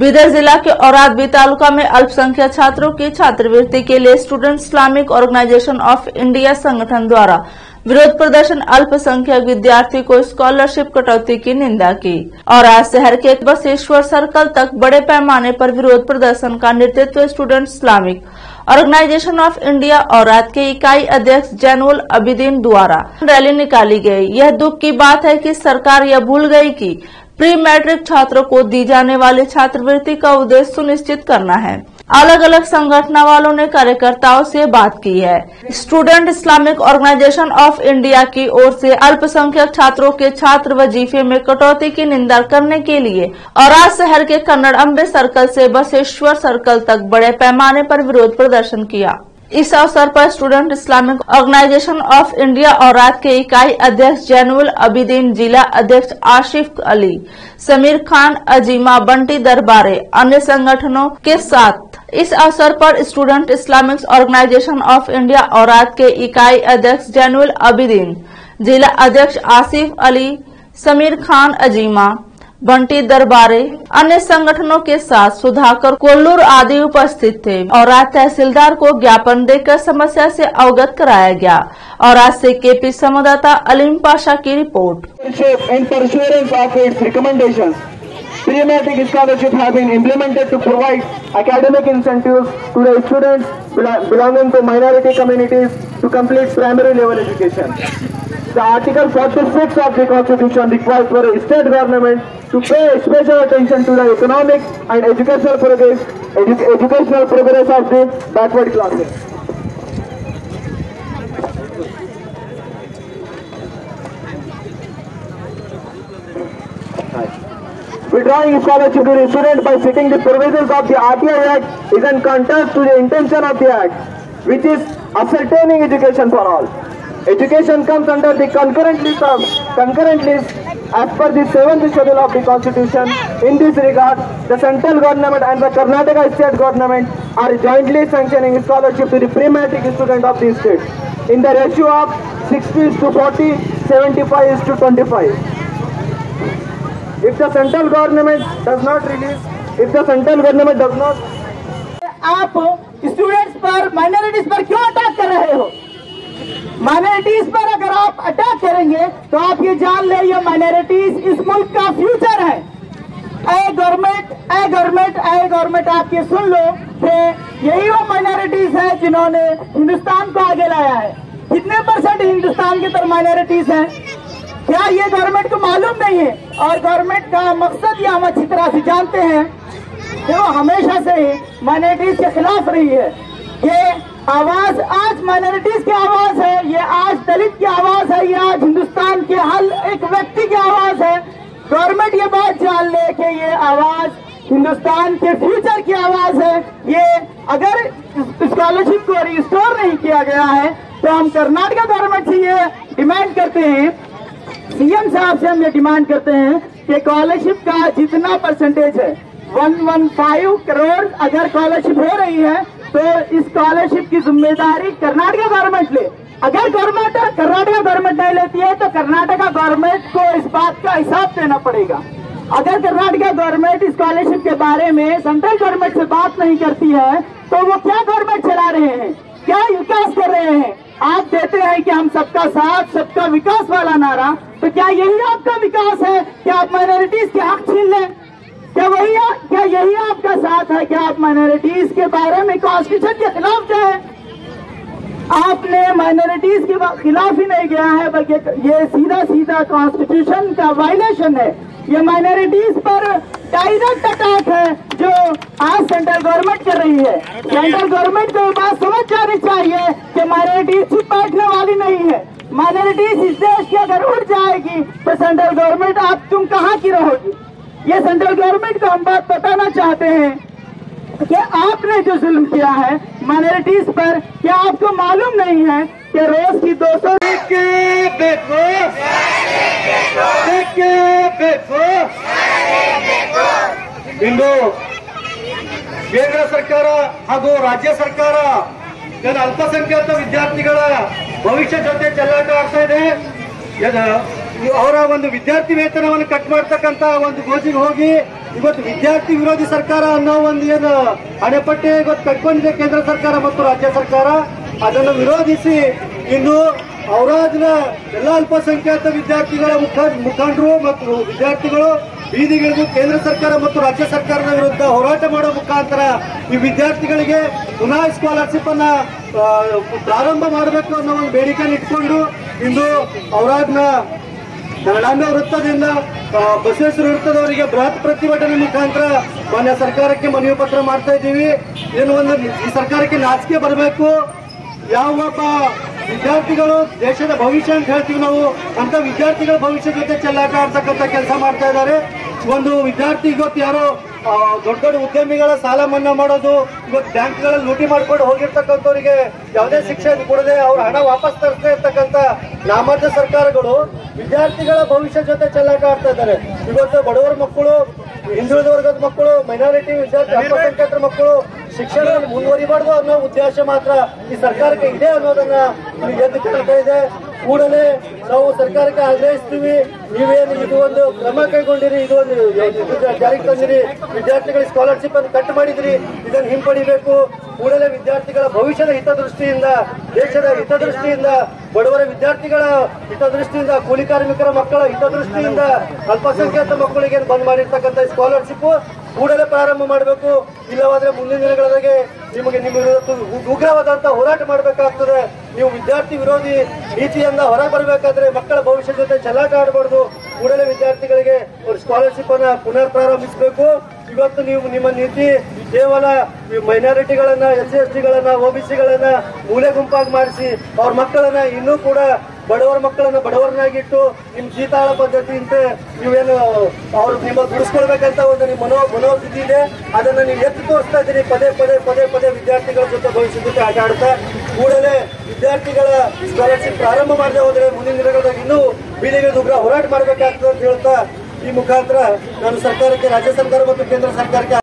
बिदर जिला के औरादबी तालुका में अल्पसंख्यक छात्रों की छात्रवृत्ति के लिए student Islamic organisation of India संगठन द्वारा विरोध प्रदर्शन, अल्पसंख्यक विद्यार्थी को स्कॉलरशिप कटौती की निंदा की और आज शहर के बसेश्वर सर्कल तक बड़े पैमाने पर विरोध प्रदर्शन का नेतृत्व student Islamic organisation of India और रात के इकाई अध्यक्ष जैन उल अबिदीन द्वारा रैली निकाली गई। यह दुख की बात है कि सरकार यह भूल गई कि प्री मैट्रिक छात्रों को दी जाने वाली छात्रवृत्ति का उद्देश्य सुनिश्चित करना है। अलग अलग संगठन वालों ने कार्यकर्ताओं से बात की है। Student Islamic organisation of India की ओर से अल्पसंख्यक छात्रों के छात्र वजीफे में कटौती की निंदा करने के लिए और आज शहर के कन्नड़ अम्बे सर्कल से बसेश्वर सर्कल तक बड़े पैमाने पर विरोध प्रदर्शन किया। इस अवसर पर student Islamic organisation of India और रात के इकाई अध्यक्ष जैन उल अबिदीन, जिला अध्यक्ष आशिफ अली, समीर खान, अजीमा बंटी दरबारे अन्य संगठनों के साथ। इस अवसर पर student Islamic organisation of India और रात के इकाई अध्यक्ष जैन उल अबिदीन, जिला अध्यक्ष आशिफ अली, समीर खान, अजीमा बंटी दरबारे अन्य संगठनों के साथ सुधाकर कोल्लूर आदि उपस्थित थे और आज तहसीलदार को ज्ञापन देकर समस्या से अवगत कराया गया। और आज से केपी संवाददाता अलीम पाशा की report. Pre-matric scholarships have been implemented to provide academic incentives to the students belonging to minority communities to complete primary level education. The Article 46 of the Constitution requires for a state government to pay special attention to the economic and educational progress of the backward classes. Withdrawing scholarship to the student by fitting the provisions of the RTI Act is in contrast to the intention of the Act, which is ascertaining education for all. Education comes under the concurrent list as per the 7th schedule of the Constitution. In this regard, the central government and the Karnataka state government are jointly sanctioning scholarship to the pre-matric student of the state in the ratio of 60:40, 75:25. If the central government does not, आप students पर, minorities पर क्यों attack कर रहे हो? Minorities पर अगर आप अटैक करेंगे तो आप ये जान ले, ये माइनॉरिटीज इस मुल्क का फ्यूचर है। ए गवर्नमेंट आप ये सुन लो कि यही वो माइनॉरिटीज है जिन्होंने हिंदुस्तान को आगे लाया है। कितने परसेंट हिंदुस्तान के तरफ माइनॉरिटीज है? क्या ये गवर्नमेंट को मालूम नहीं है? और गवर्नमेंट का मकसद ये हम अच्छी तरह से जानते हैं कि वो हमेशा से ही माइनॉरिटीज के खिलाफ रही है। ये आवाज आज माइनॉरिटीज की आवाज है, ये आज दलित की आवाज है, ये आज हिंदुस्तान के हर एक व्यक्ति की आवाज है। गवर्नमेंट ये बात जान ले कि ये आवाज हिंदुस्तान के फ्यूचर की आवाज है। ये अगर स्कॉलरशिप को रिस्टोर नहीं किया गया है तो हम कर्नाटका गवर्नमेंट से ये डिमांड करते हैं, सीएम साहब से हम ये डिमांड करते हैं कि स्कॉलरशिप का जितना परसेंटेज है 115 करोड़ अगर स्कॉलरशिप हो रही है तो इस स्कॉलरशिप की जिम्मेदारी कर्नाटका गवर्नमेंट ले। अगर कर्नाटका गवर्नमेंट नहीं लेती है तो कर्नाटका गवर्नमेंट को इस बात का हिसाब देना पड़ेगा। अगर कर्नाटका गवर्नमेंट स्कॉलरशिप के बारे में सेंट्रल गवर्नमेंट से बात नहीं करती है तो वो क्या गवर्नमेंट चला रहे हैं, क्या विकास कर रहे हैं? आप देते हैं कि हम सबका साथ सबका विकास वाला नारा, तो क्या यही आपका विकास है? क्या आप माइनॉरिटीज के हक छीन लें? क्या यही आपका साथ है? क्या आप माइनॉरिटीज के बारे में कॉन्स्टिट्यूशन के खिलाफ जाए? आपने माइनॉरिटीज के खिलाफ ही नहीं गया है बल्कि ये सीधा कॉन्स्टिट्यूशन का वायलेशन है। ये माइनॉरिटीज पर डायरेक्ट अटैक है जो आज सेंट्रल गवर्नमेंट कर रही है। सेंट्रल गवर्नमेंट को बात समझ जानी चाहिए कि माइनॉरिटीज चुप बैठने वाली नहीं है। माइनॉरिटीज इस देश की अगर उड़ जाएगी तो सेंट्रल गवर्नमेंट आप तुम कहाँ की रहोगी? ये सेंट्रल गवर्नमेंट को हम बात बताना चाहते हैं कि आपने जो जुल्म किया है माइनॉरिटीज पर, क्या आपको मालूम नहीं है कि रोज की 200 ಇಂದು ಕೇಂದ್ರ ಸರ್ಕಾರ ಹಾಗೂ ರಾಜ್ಯ ಸರ್ಕಾರ ಜನ ಅಲ್ಪಸಂಖ್ಯಾತ ವಿದ್ಯಾರ್ಥಿಗಳ ಭವಿಷ್ಯ ಜೊತೆ ಚೆಲ್ಲಾಟ ಆಗ್ತಾ ಇದೆ. ಅವರ ಒಂದು ವಿದ್ಯಾರ್ಥಿ ವೇತನವನ್ನು ಕಟ್ ಮಾಡ್ತಕ್ಕಂತಹ ಒಂದು ಗೋಜಿಗೆ ಹೋಗಿ ಇವತ್ತು ವಿದ್ಯಾರ್ಥಿ ವಿರೋಧಿ ಸರ್ಕಾರ ಅನ್ನೋ ಒಂದು ಏನು ಅಣೆಪಟ್ಟೆ ಇವತ್ತು ಕಟ್ಕೊಂಡಿದೆ ಕೇಂದ್ರ ಸರ್ಕಾರ ಮತ್ತು ರಾಜ್ಯ ಸರ್ಕಾರ. ಅದನ್ನು ವಿರೋಧಿಸಿ ಇಂದು ಔರಾಜ್ನ ಎಲ್ಲ ಅಲ್ಪಸಂಖ್ಯಾತ ವಿದ್ಯಾರ್ಥಿಗಳ ಮುಖಂಡರು ಮತ್ತು ವಿದ್ಯಾರ್ಥಿಗಳು ಬೀದಿಗಳಿಗೂ ಕೇಂದ್ರ ಸರ್ಕಾರ ಮತ್ತು ರಾಜ್ಯ ಸರ್ಕಾರದ ವಿರುದ್ಧ ಹೋರಾಟ ಮಾಡೋ ಮುಖಾಂತರ ಈ ವಿದ್ಯಾರ್ಥಿಗಳಿಗೆ ಪುನಃ ಸ್ಕಾಲರ್ಶಿಪ್ ಅನ್ನ ಪ್ರಾರಂಭ ಮಾಡಬೇಕು ಅನ್ನೋ ಒಂದು ಬೇಡಿಕೆ ಇಟ್ಕೊಂಡು ಇಂದು ಔರಾಜ್ನ ಕನ್ನಡಾಂಬೆ ವೃತ್ತದಿಂದ ಬಸವೇಶ್ವರ ವೃತ್ತದವರಿಗೆ ಬೃಹತ್ ಪ್ರತಿಭಟನೆ ಮುಖಾಂತರ ಮಾನ್ಯ ಸರ್ಕಾರಕ್ಕೆ ಮನವಿ ಪತ್ರ ಮಾಡ್ತಾ ಇದ್ದೀವಿ. ಏನು ಒಂದು ಈ ಸರ್ಕಾರಕ್ಕೆ ನಾಚಿಕೆ ಬರಬೇಕು. ಯಾವೊಬ್ಬ ವಿದ್ಯಾರ್ಥಿಗಳು ದೇಶದ ಭವಿಷ್ಯ ಅಂತ ಹೇಳ್ತೀವಿ ನಾವು, ಅಂತ ವಿದ್ಯಾರ್ಥಿಗಳ ಭವಿಷ್ಯ ಜೊತೆ ಚೆಲ್ಲಾಟ ಆಡ್ತಕ್ಕಂಥ ಕೆಲಸ ಮಾಡ್ತಾ ಇದ್ದಾರೆ. ಒಂದು ವಿದ್ಯಾರ್ಥಿ ಇವತ್ತು ಯಾರೋ ದೊಡ್ಡ ದೊಡ್ಡ ಉದ್ಯಮಿಗಳ ಸಾಲ ಮನ್ನಾ ಮಾಡೋದು, ಇವತ್ತು ಬ್ಯಾಂಕ್ಗಳಲ್ಲಿ ಲೂಟಿ ಮಾಡ್ಕೊಂಡು ಹೋಗಿರ್ತಕ್ಕಂಥವ್ರಿಗೆ ಯಾವುದೇ ಶಿಕ್ಷೆ ಕೊಡದೆ ಅವ್ರ ಹಣ ವಾಪಸ್ ತರಿಸ್ತಾ ಇರ್ತಕ್ಕಂಥ ನಾಮರ್ದ ಸರ್ಕಾರಗಳು ವಿದ್ಯಾರ್ಥಿಗಳ ಭವಿಷ್ಯ ಜೊತೆ ಚೆಲ್ಲಾಟ ಆಡ್ತಾ ಇದ್ದಾರೆ. ಇವತ್ತು ಬಡವರ ಮಕ್ಕಳು, ಹಿಂದುಳಿದ ವರ್ಗದ ಮಕ್ಕಳು, ಮೈನಾರಿಟಿ ವಿದ್ಯಾರ್ಥಿ, ಅಲ್ಪಸಂಖ್ಯಾತರ ಮಕ್ಕಳು ಶಿಕ್ಷಣ ಮುಂದುವರಿಬಾರ್ದು ಅನ್ನೋ ಉದ್ದೇಶ ಮಾತ್ರ ಈ ಸರ್ಕಾರಕ್ಕೆ ಇದೆ ಅನ್ನೋದನ್ನ ಎದ್ದು ಕಾಣ್ತಾ ಇದೆ. ಕೂಡಲೇ ನಾವು ಸರ್ಕಾರಕ್ಕೆ ಆಗ್ರಹಿಸ್ತೀವಿ, ನೀವೇನು ಇದು ಒಂದು ಕ್ರಮ ಕೈಗೊಂಡಿರಿ, ಇದು ಒಂದು ಜಾರಿಗೆ ತಂದಿರಿ, ವಿದ್ಯಾರ್ಥಿಗಳಿಗೆ ಸ್ಕಾಲರ್ಶಿಪ್ ಅನ್ನು ಕಟ್ ಮಾಡಿದ್ರಿ, ಇದನ್ನು ಹಿಂಪಡಿಬೇಕು. ಕೂಡಲೇ ವಿದ್ಯಾರ್ಥಿಗಳ ಭವಿಷ್ಯದ ಹಿತದೃಷ್ಟಿಯಿಂದ, ದೇಶದ ಹಿತದೃಷ್ಟಿಯಿಂದ, ಬಡವರ ವಿದ್ಯಾರ್ಥಿಗಳ ಹಿತದೃಷ್ಟಿಯಿಂದ, ಕೂಲಿ ಕಾರ್ಮಿಕರ ಮಕ್ಕಳ ಹಿತದೃಷ್ಟಿಯಿಂದ ಅಲ್ಪಸಂಖ್ಯಾತ ಮಕ್ಕಳಿಗೆ ಬಂದ್ ಮಾಡಿರ್ತಕ್ಕಂಥ ಸ್ಕಾಲರ್ಶಿಪ್ ಕೂಡಲೇ ಪ್ರಾರಂಭ ಮಾಡಬೇಕು. ಇಲ್ಲವಾದ್ರೆ ಮುಂದಿನ ದಿನಗಳೊಳಗೆ ನಿಮ್ಮ ಉಗ್ರವಾದಂತಹ ಹೋರಾಟ ಮಾಡಬೇಕಾಗ್ತದೆ. ನೀವು ವಿದ್ಯಾರ್ಥಿ ವಿರೋಧಿ ನೀತಿಯಿಂದ ಹೊರ ಬರಬೇಕಾದ್ರೆ ಮಕ್ಕಳ ಭವಿಷ್ಯ ಜೊತೆ ಚೆಲ್ಲಾಟ ಆಡಬಾರ್ದು. ಕೂಡಲೇ ವಿದ್ಯಾರ್ಥಿಗಳಿಗೆ ಒಂದು ಸ್ಕಾಲರ್ಶಿಪ್ ಅನ್ನ ಪುನರ್ ಪ್ರಾರಂಭಿಸಬೇಕು. ಇವತ್ತು ನೀವು ನಿಮ್ಮ ನೀತಿ ಕೇವಲ ಮೈನಾರಿಟಿಗಳನ್ನ, SC ST ಗಳನ್ನ, OBC ಗಳನ್ನ ಮೂಲೆ ಗುಂಪಾಗಿ ಮಾಡಿಸಿ ಅವ್ರ ಮಕ್ಕಳನ್ನ ಇನ್ನೂ ಕೂಡ ಬಡವರ ಮಕ್ಕಳನ್ನ ಬಡವರನ್ನಾಗಿಟ್ಟು ನಿಮ್ಮ ಜೀತಾಳ ಪದ್ಧತಿಯಂತೆ ನೀವೇನು ಅವ್ರು ನಿಮ್ಮ ಬಿಡಿಸ್ಕೊಳ್ಬೇಕಂತ ಒಂದು ನಿಮ್ಮ ಮನೋಸ್ಥಿತಿ ಇದೆ, ಅದನ್ನು ನೀವು ಎತ್ತಿ ತೋರಿಸ್ತಾ ಇದ್ದೀರಿ ಪದೇ ಪದೇ ಪದೇ ಪದೇ ವಿದ್ಯಾರ್ಥಿಗಳ ಜೊತೆ ಭವಿಷ್ಯ ಜೊತೆ ಆಟ ಆಡ್ತಾ. ಕೂಡಲೇ ವಿದ್ಯಾರ್ಥಿಗಳ ಸ್ಕಾಲರ್ಶಿಪ್ ಪ್ರಾರಂಭ ಮಾಡದೆ ಹೋದರೆ ಮುಂದಿನ ದಿನಗಳಾಗಿ ಇನ್ನೂ ಬೀದಿಗಳಿಗೆ ಉಗ್ರ ಹೋರಾಟ ಮಾಡಬೇಕಾಗ್ತದೆ ಅಂತ ಹೇಳ್ತಾ ಈ ಮುಖಾಂತರ ನಾನು ಸರ್ಕಾರಕ್ಕೆ, ರಾಜ್ಯ ಸರ್ಕಾರ ಮತ್ತು ಕೇಂದ್ರ ಸರ್ಕಾರಕ್ಕೆ